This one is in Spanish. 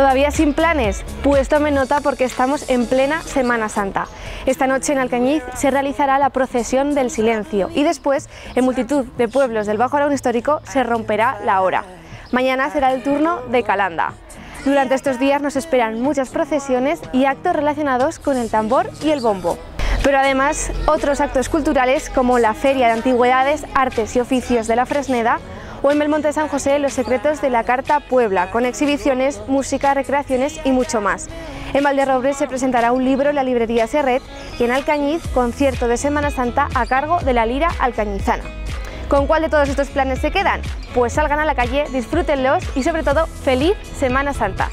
¿Todavía sin planes? Pues tome nota porque estamos en plena Semana Santa. Esta noche en Alcañiz se realizará la procesión del silencio y después, en multitud de pueblos del Bajo Aragón Histórico, se romperá la hora. Mañana será el turno de Calanda. Durante estos días nos esperan muchas procesiones y actos relacionados con el tambor y el bombo. Pero además, otros actos culturales como la Feria de Antigüedades, Artes y Oficios de la Fresneda o en Belmonte de San José, los secretos de la Carta Puebla, con exhibiciones, música, recreaciones y mucho más. En Valderrobres se presentará un libro en la librería Serret y en Alcañiz, concierto de Semana Santa a cargo de la lira alcañizana. ¿Con cuál de todos estos planes se quedan? Pues salgan a la calle, disfrútenlos y sobre todo, ¡feliz Semana Santa!